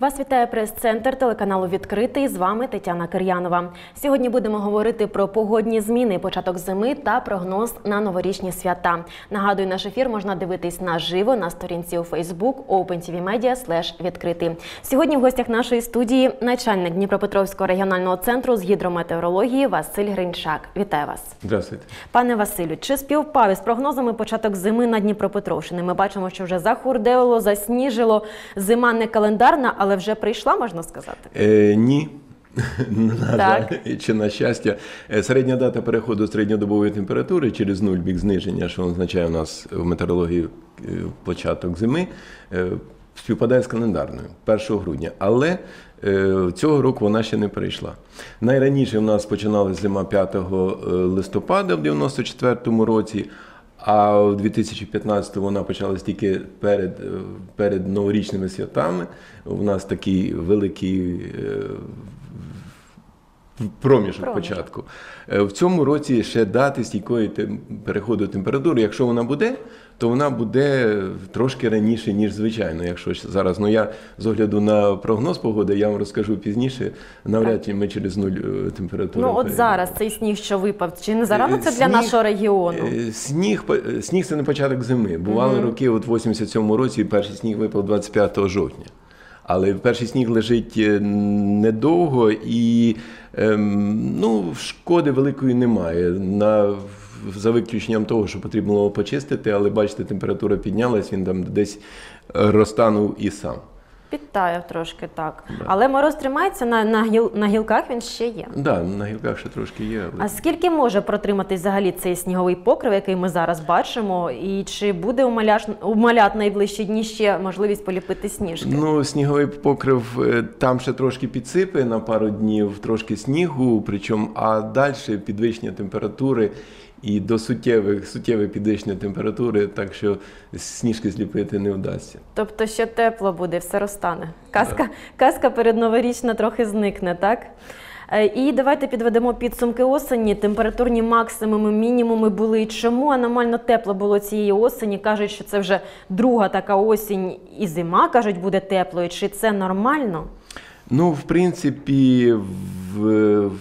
Вас вітає прес-центр телеканалу «Відкритий». З вами Тетяна Кір'янова. Сьогодні будемо говорити про погодні зміни, початок зими та прогноз на новорічні свята. Нагадую, наш ефір можна дивитись наживо на сторінці у Facebook OpenTV Media/відкритий. Сьогодні в гостях нашої студії начальник Дніпропетровського регіонального центру з гідрометеорології Василь Гринчак. Вітаю вас. Здравствуйте. Пане Василю, чи співпав із прогнозами початок зими на Дніпропетровщині? Ми бачимо, що вже захурдело, засніжило, зима не календарна, але вже прийшла, можна сказати? Ні. На жаль, чи на щастя. Середня дата переходу середньодобової температури через нуль бік зниження, що означає у нас в метеорології початок зими, співпадає з календарною, 1 грудня. Але цього року вона ще не перейшла. Найраніше в нас починалася зима 5 листопада в 1994 році, а в 2015-му вона почалась тільки перед новорічними святами. У нас такий великий проміжок початку. В цьому році ще дати стійкої переходу температури, якщо вона буде, то вона буде трошки раніше, ніж звичайно. Якщо зараз, ну я з огляду на прогноз погоди, я вам розкажу пізніше, навряд чи ми через нуль температуру. Ну от зараз цей сніг, що випав, чи не зарано це для нашого регіону? Сніг – це не початок зими. Бували роки, от в 87-му році перший сніг випав 25 жовтня. Але перший сніг лежить недовго і шкоди великої немає. За виключенням того, що потрібно було почистити, але бачите, температура піднялась, він там десь розтанув і сам. Підтаяв трошки, так. Але мороз тримається, на гілках він ще є. Так, на гілках ще трошки є. А скільки може протриматись взагалі цей сніговий покрив, який ми зараз бачимо? І чи буде у малят найближчі дні ще можливість поліпити сніжки? Ну, сніговий покрив там ще трошки підсипе на пару днів, трошки снігу, причому, а далі підвищення температури і до суттєвої підвищення температури, так що сніжки зліпити не вдасться. Тобто ще тепло буде, все розтане. Казка передноворічна трохи зникне, так? І давайте підведемо підсумки осені. Температурні максимуми, мінімуми були. Чому аномально тепло було цієї осені? Кажуть, що це вже друга така осінь і зима, кажуть, буде теплою. Чи це нормально? Ну, в принципі,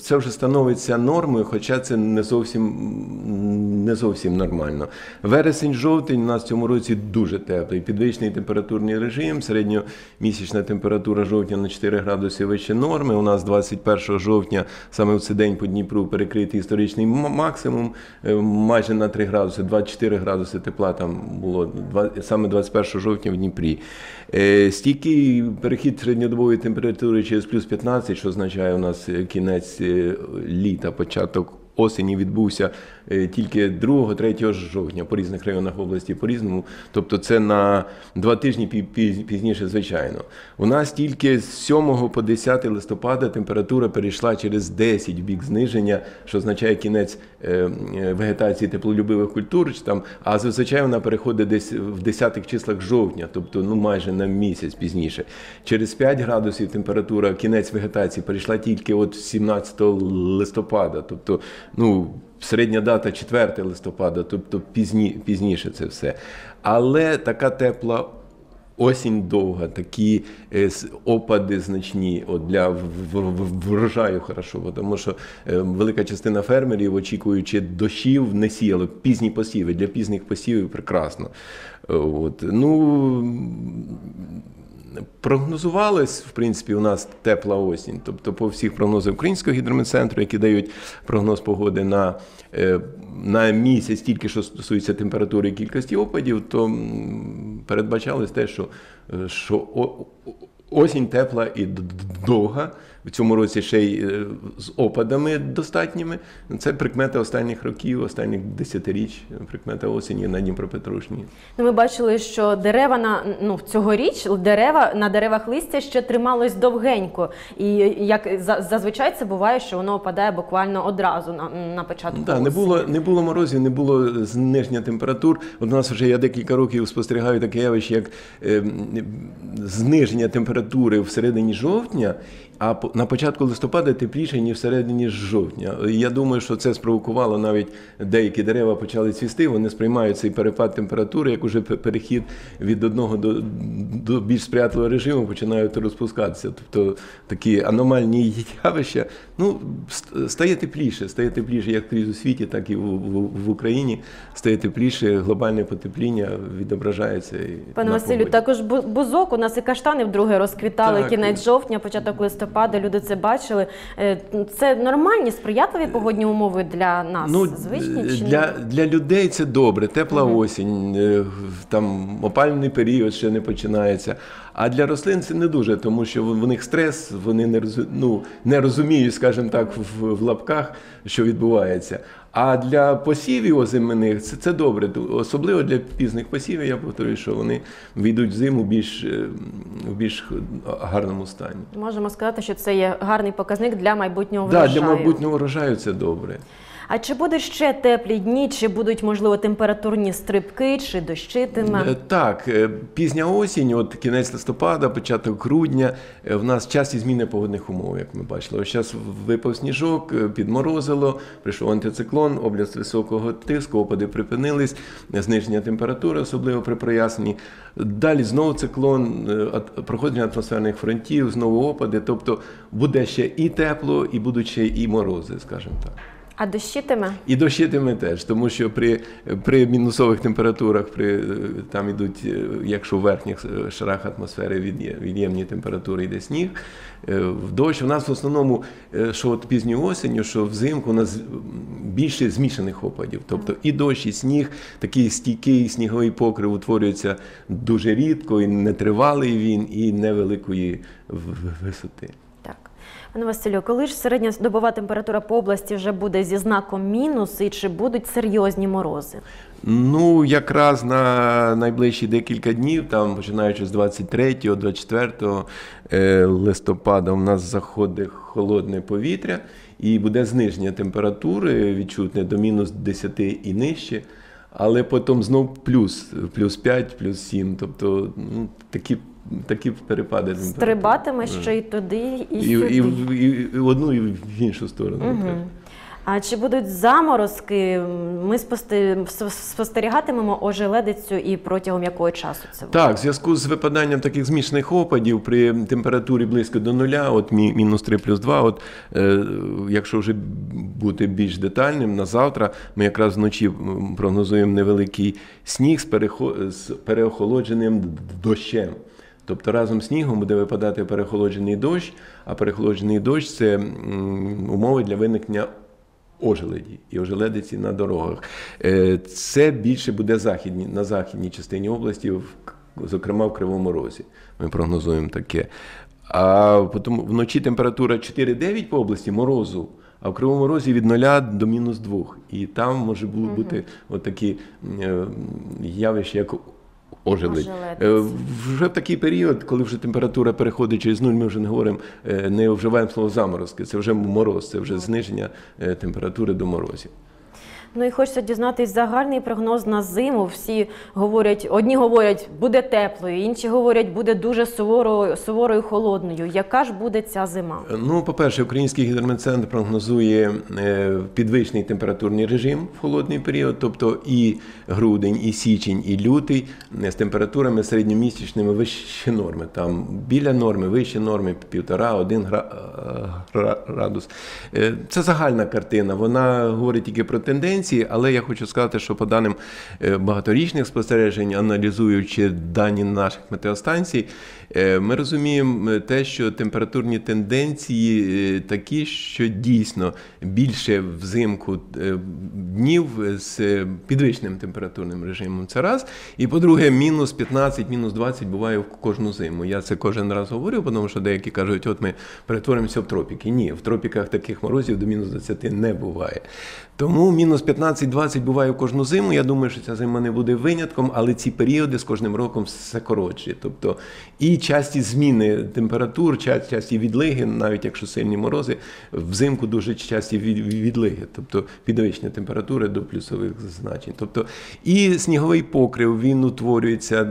це вже становиться нормою, хоча це не зовсім нормально. Вересень-жовтень у нас в цьому році дуже теплий. Підвищений температурний режим, середньомісячна температура жовтня на 4 градуси вище норми. У нас 21 жовтня, саме в цей день по Дніпру, перекритий історичний максимум, майже на 3 градуси, 24 градуси тепла там було, саме 21 жовтня в Дніпрі. Стійкий перехід середньодобової температури через плюс 15, що означає у нас кінець літа, початок осені, відбувся тільки 2-3 жовтня по різних районах області по-різному. Тобто це на 2 тижні пізніше, звичайно. У нас тільки з 7 по 10 листопада температура перейшла через 10 в бік зниження, що означає кінець вегетації теплолюбивих культур. А зазвичай вона переходить десь в 10-х числах жовтня, тобто майже на місяць пізніше. Через 5 градусів температура, кінець вегетації, перейшла тільки от 17 листопада, тобто середня дата 4 листопада, тобто пізніше це все. Але така тепла осінь довга, такі опади значні для врожаю хорошо, тому що велика частина фермерів, очікуючи дощів, не сіяли пізні посіви. Для пізніх посівів прекрасно. Прогнозувалась, в принципі, у нас тепла осінь, тобто по всіх прогнозах Українського гідрометцентру, які дають прогноз погоди на місяць, тільки що стосується температури і кількості опадів, то передбачалось те, що осінь тепла і довга, в цьому році ще й з опадами достатніми. Це прикмета останніх років, останніх 10-річ, прикмета осені на Дніпропетровщині. Ми бачили, що цьогоріч на деревах листя ще трималось довгенько. І як зазвичай це буває, що воно опадає буквально одразу на початку осені. Не було морозів, не було зниження температур. У нас вже я декілька років спостерігаю таке явище, як зниження температури всередині жовтня, а на початку листопада тепліше, ніж всередині жовтня. Я думаю, що це спровокувало, навіть деякі дерева почали цвісти, вони сприймають цей перепад температури, як уже перехід від одного до більш сприятливого режиму, починають розпускатися. Тобто такі аномальні явища. Ну, стає тепліше як крізь у світі, так і в Україні. Стає тепліше, глобальне потепління відображається. Пане Василю, також бузок, у нас і каштани вдруге розквітали, кінець жовтня, початок листопада, люди це бачили. Це нормальні, сприятливі погодні умови для нас? Ну, для людей це добре, тепла осінь, там опалювальний період ще не починається. А для рослин це не дуже, тому що в них стрес, вони не розуміють, скажімо так, в лапках, що відбувається. А для посівів озимних це добре, особливо для пізних посівів, я повторюю, що вони війдуть в зиму в більш гарному стані. Можемо сказати, що це є гарний показник для майбутнього врожаю. Так, для майбутнього врожаю це добре. А чи будуть ще теплі дні, чи будуть, можливо, температурні стрибки, чи дощитиме? Так, пізня осінь, от кінець листопада, початок грудня, в нас часті зміни погодних умов, як ми бачили. Ось зараз випав сніжок, підморозило, прийшов антициклон, область високого тиску, опади припинились, зниження температури, особливо при проясненні. Далі знову циклон, проходження атмосферних фронтів, знову опади, тобто буде ще і тепло, і будуть ще і морози, скажімо так. А дощитиме? І дощитиме теж, тому що при мінусових температурах, там йдуть, якщо в верхніх шарах атмосфери від'ємні температури, йде сніг, дощ. У нас в основному, що от пізньою осінню, що взимку у нас більше змішаних опадів. Тобто і дощ, і сніг, такий стійкий сніговий покрив утворюється дуже рідко, і нетривалий він, і невеликої висоти. Пане Василю, коли ж середня добова температура по області вже буде зі знаком мінус, і чи будуть серйозні морози? Ну, якраз на найближчі декілька днів, там, починаючи з 23-24 листопада, у нас заходить холодне повітря і буде зниження температури відчутне до мінус 10 і нижче, але потім знов плюс 5, плюс 7, тобто такі перепади. Стрибатиме ще й туди, і сюди. І в одну, і в іншу сторону. А чи будуть заморозки? Ми спостерігатимемо ожеледицю і протягом якого часу це буде? Так, в зв'язку з випаданням таких змішаних опадів при температурі близько до нуля, от мінус 3, плюс 2, от якщо вже бути більш детальним, на завтра ми якраз вночі прогнозуємо невеликий сніг з переохолодженим дощем. Тобто разом з снігом буде випадати переохолоджений дощ, а переохолоджений дощ – це умови для виникнення ожеледі і ожеледиці на дорогах. Це більше буде на західній частині області, зокрема в Кривому Розі. Ми прогнозуємо таке. А потім вночі температура 4-9 по області морозу, а в Кривому Розі від 0 до мінус 2. І там може бути такі явища, як ожеледь. Вже в такий період, коли вже температура переходить через нуль, ми вже не говоримо, не вживаємо слово заморозки, це вже мороз, це вже зниження температури до морозів. Ну і хочеться дізнатися загальний прогноз на зиму. Всі говорять, одні говорять, буде теплою, інші говорять, буде дуже суворою холодною. Яка ж буде ця зима? Ну, по-перше, Український гідрометцентр прогнозує підвищений температурний режим в холодний період, тобто і грудень, і січень, і лютий з температурами середньомісячними вище норми. Там біля норми, вище норми, 1,5–1 градус. Це загальна картина, вона говорить тільки про тенденції. Але я хочу сказати, що по даним багаторічних спостережень, аналізуючи дані наших метеостанцій, ми розуміємо те, що температурні тенденції такі, що дійсно більше взимку днів з підвищеним температурним режимом. Це раз. І по-друге, мінус 15, мінус 20 буває в кожну зиму. Я це кожен раз говорю, тому що деякі кажуть, от ми перетворимося в тропіки. Ні, в тропіках таких морозів до мінус 20 не буває. Тому мінус 15 15-20 буває кожну зиму. Я думаю, що ця зима не буде винятком, але ці періоди з кожним роком все коротші. Тобто і часті зміни температур, часті відлиги, навіть якщо сильні морози, взимку дуже часті відлиги, тобто підвищення температури до плюсових значень. Тобто і сніговий покрив, він утворюється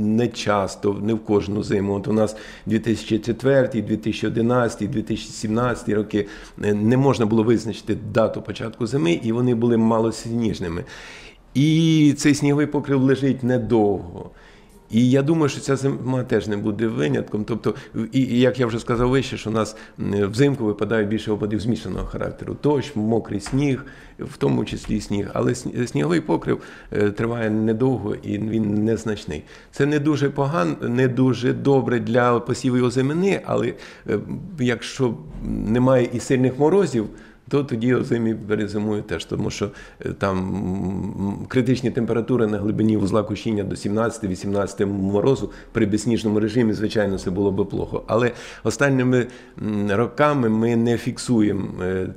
не часто, не в кожну зиму. От у нас 2004, 2011, 2017 роки не можна було визначити дату початку зими, і вони були малосніжними. І цей сніговий покрив лежить недовго. І я думаю, що ця зима теж не буде винятком. Тобто, і як я вже сказав вище, що у нас взимку випадає більше опадів змішаного характеру. Дощ, мокрий сніг, в тому числі сніг. Але сніговий покрив триває недовго і він незначний. Це не дуже погано, не дуже добре для посівів озимини, але якщо немає і сильних морозів, то тоді озимі перезимують теж, тому що там критичні температури на глибині вузла кущіння до 17-18 морозу при безсніжному режимі, звичайно, це було би плохо. Але останніми роками ми не фіксуємо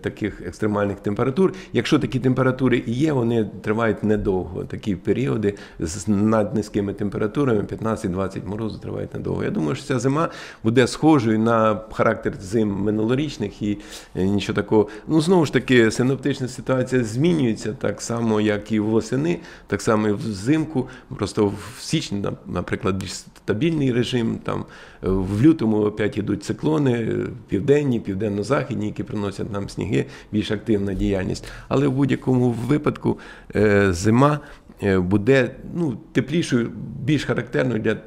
таких екстремальних температур. Якщо такі температури і є, вони тривають недовго. Такі періоди з наднизькими температурами, 15-20 морозу, тривають недовго. Я думаю, що ця зима буде схожою на характер зим минулорічних і нічого такого. Ну, знову ж таки, синоптична ситуація змінюється так само, як і восени, так само і взимку. Просто в січні, наприклад, більш стабільний режим, там в лютому опять йдуть циклони, південні, південно-західні, які приносять нам сніги, більш активна діяльність. Але в будь-якому випадку зима буде теплішою, більш характерною для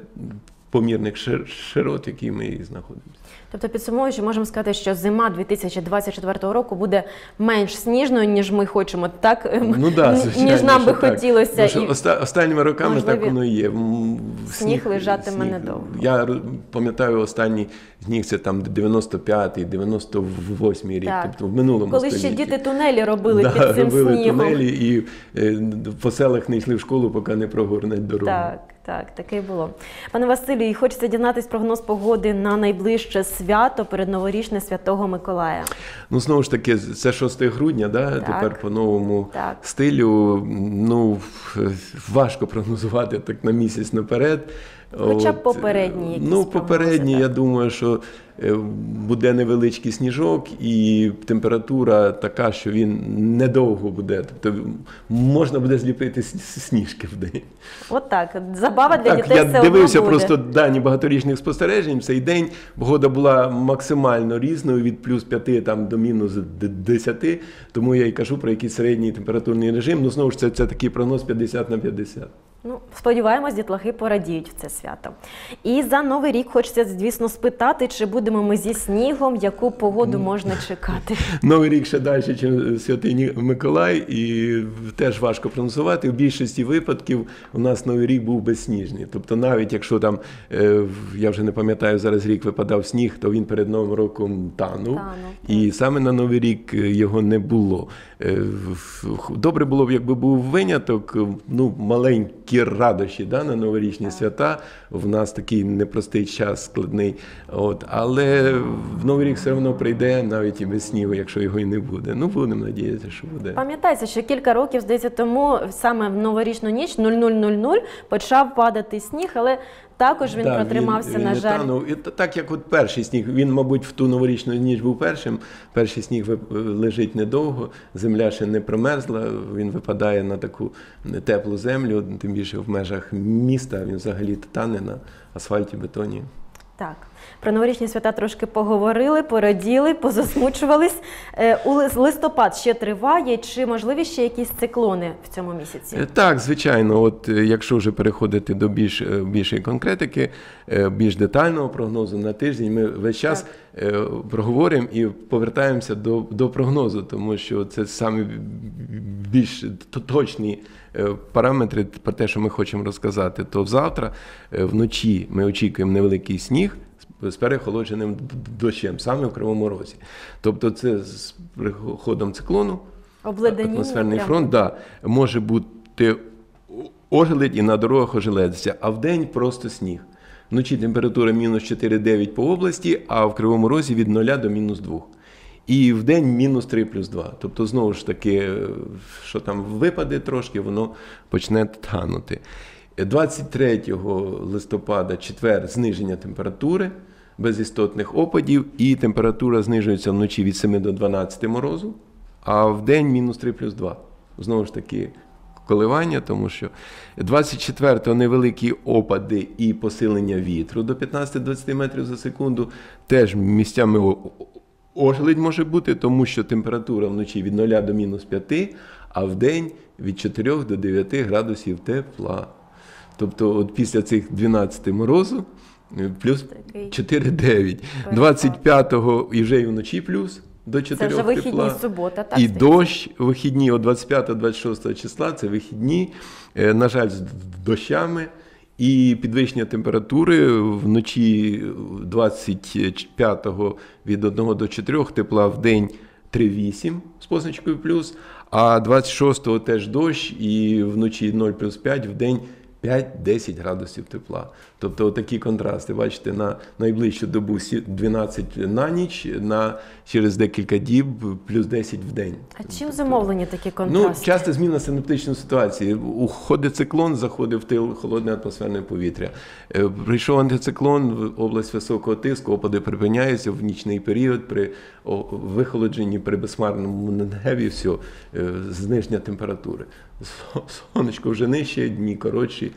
помірних широт, в якій ми і знаходимося. Тобто, підсумовуючи, можемо сказати, що зима 2024 року буде менш сніжною, ніж ми хочемо, так? Ну да, звичайно, ніж нам би хотілося. Останніми роками так воно і є. Сніг лежатиме недовго. Я пам'ятаю, останній сніг – це там 95-й, 98-й рік, тобто в минулому столітті. Коли ще діти тунелі робили під цим снігом. Робили тунелі і по селах не йшли в школу, поки не прогорнуть дорогу. Так, таке було. Пане Василю, хочеться дізнатись прогноз погоди на найближче свято, передноворічне Святого Миколая. Ну, знову ж таки, це 6 грудня, тепер по новому стилю. Ну, важко прогнозувати так на місяць наперед. Хоча б попередні якісь прогнози. Ну, попередні, я думаю, що буде невеличкий сніжок і температура така, що він недовго буде. Тобто можна буде зліпити сніжки в день. От так. Забава для дітей все одно буде. Я дивився просто дані багаторічних спостережень. В цей день погода була максимально різною, від плюс 5 до мінус 10. Тому я і кажу про якийсь середній температурний режим. Ну, знову ж, це такий прогноз 50/50. Ну, сподіваємось, дітлахи порадіють в це свято. І за Новий рік хочеться, звісно, спитати, чи будемо ми зі снігом, яку погоду можна чекати. Новий рік ще далі, ніж Святий Миколай, і теж важко прогнозувати. У більшості випадків у нас Новий рік був безсніжний. Тобто навіть якщо там, я вже не пам'ятаю, зараз рік випадав сніг, то він перед Новим роком танув. І саме на Новий рік його не було. Добре було б, якби був виняток, ну, маленький, радощі на новорічні свята. В нас такий непростий час, складний. Але Новий рік все одно прийде, навіть і без снігу, якщо його і не буде. Ну, будемо надіятися, що буде. Пам'ятається, що кілька років, здається, тому саме в новорічну ніч 00:00 почав падати сніг, але також він протримався, на жаль. Так, як от перший сніг, він, мабуть, в ту новорічну ніч був першим. Перший сніг лежить недовго, земля ще не промерзла, він випадає на таку теплу землю, тим більше в межах міста, він взагалі тане на асфальті, бетоні. Так. Про новорічні свята трошки поговорили, пораділи, позасмучувались. Листопад ще триває, чи можливі ще якісь циклони в цьому місяці? Так, звичайно. От якщо вже переходити до більшої конкретики, більш детального прогнозу на тиждень, ми весь час проговоримо і повертаємося до прогнозу, тому що це саме більш точні параметри про те, що ми хочемо розказати. То завтра вночі ми очікуємо невеликий сніг з переохолодженим дощем, саме в Кривому Розі. Тобто це з приходом циклону, атмосферний фронт, може бути ожеледь і на дорогах ожеледиться, а вдень просто сніг. Вночі температура мінус 4,9 по області, а в Кривому Розі від 0 до мінус 2. І в день мінус 3 плюс 2. Тобто, знову ж таки, що там випаде трошки, воно почне танути. 23 листопада, четвер, зниження температури без істотних опадів, і температура знижується вночі від 7 до 12 морозу, а в день мінус 3 плюс 2. Знову ж таки, коливання, тому що 24-го невеликі опади і посилення вітру до 15-20 метрів за секунду, теж місцями ожеледь може бути, тому що температура вночі від 0 до мінус 5, а в день від 4 до 9 градусів тепла. Тобто от після цих 12 морозу плюс 4-9. 25-го і вже і вночі плюс до 4 тепла. Це вже вихідні, субота, так? І дощ, вихідні, от 25-26 числа, це вихідні, на жаль, з дощами. І підвищення температури вночі 25-го від 1 до 4 тепла, в день 3-8 з позначкою плюс, а 26-го теж дощ і вночі 0 плюс 5, в день 5-10 градусів тепла. Тобто такі контрасти, бачите, на найближчу добу 12 на ніч, через декілька діб плюс 10 в день. А чим зумовлені такі контрасти? Ну, часто зміна синоптичної ситуації. Уходить циклон, заходить в тил холодне атмосферне повітря. Прийшов антициклон, в область високого тиску, опади припиняються в нічний період, при вихолодженні, при безхмарному небі, все, зниження температури. Сонечко вже нижче, дні коротші.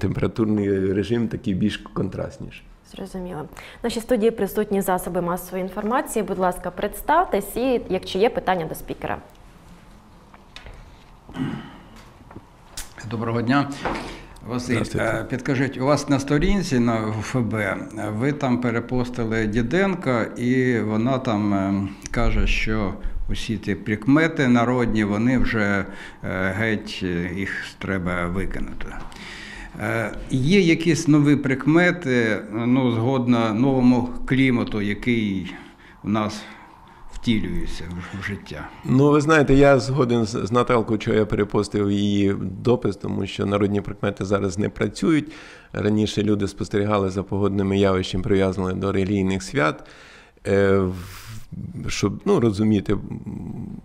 Температурний режим такий більш контрастніший. Зрозуміло. В нашій студії присутні засоби масової інформації. Будь ласка, представтесь і якщо є питання до спікера. Доброго дня. Василь, підкажіть, у вас на сторінці на ФБ ви там перепостили Діденко, і вона там каже, що усі ті прикмети народні, вони вже геть, їх треба викинути. Є якісь нові прикмети, ну, згодно новому клімату, який у нас втілюється в життя? Ну, ви знаєте, я згоден з Наталкою, що я перепостив її допис, тому що народні прикмети зараз не працюють. Раніше люди спостерігали за погодними явищами, прив'язували до релігійних свят, щоб, ну, розуміти,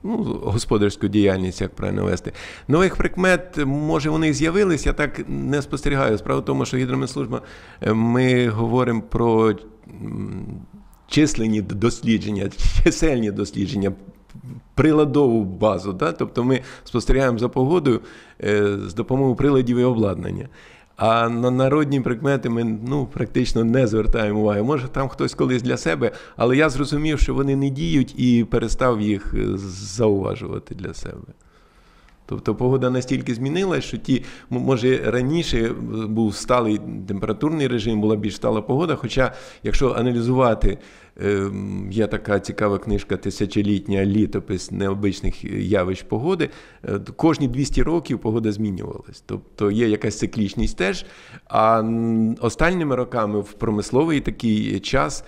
ну, господарську діяльність, як правильно вести. Нових прикмет, може, вони з'явились, я так не спостерігаю. Справа в тому, що гідрометслужба, ми говоримо про численні дослідження, чисельні дослідження, приладову базу, да? Тобто ми спостерігаємо за погодою з допомогою приладів і обладнання. А на народні прикмети ми, ну, практично не звертаємо уваги. Може, там хтось колись для себе, але я зрозумів, що вони не діють і перестав їх зауважувати для себе. Тобто погода настільки змінилась, що ті, може, раніше був сталий температурний режим, була більш стала погода, хоча, якщо аналізувати, є така цікава книжка «Тисячолітня літопис необичних явищ погоди», кожні 200 років погода змінювалась. Тобто є якась циклічність теж, а останніми роками в промисловий такий час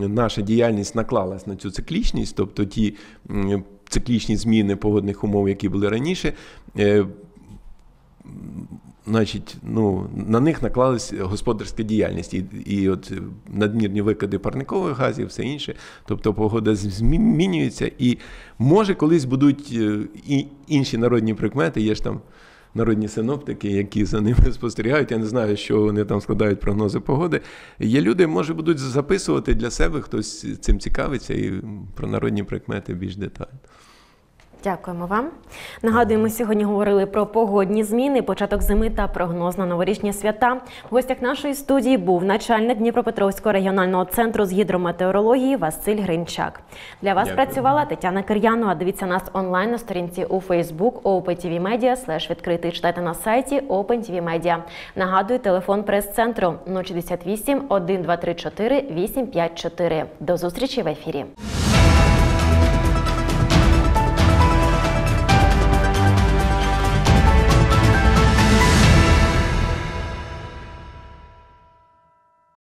наша діяльність наклалась на цю циклічність, тобто ті циклічні зміни погодних умов, які були раніше, значить, ну, на них наклалась господарська діяльність і от надмірні викиди парникових газів, все інше. Тобто погода змінюється і, може, колись будуть і інші народні прикмети, є ж там народні синоптики, які за ними спостерігають, я не знаю, що вони там складають прогнози погоди. Є люди, може, будуть записувати для себе, хтось цим цікавиться і про народні прикмети більш детально. Дякуємо вам. Нагадую, ми сьогодні говорили про погодні зміни, початок зими та прогноз на новорічні свята. В гостях нашої студії був начальник Дніпропетровського регіонального центру з гідрометеорології Василь Гринчак. Для вас працювала Тетяна Кір'янова. Дивіться нас онлайн на сторінці у Facebook OpenTV Media/відкритий. Читайте на сайті OpenTV Media. Нагадую, телефон прес-центру 068 1234 854. До зустрічі в ефірі.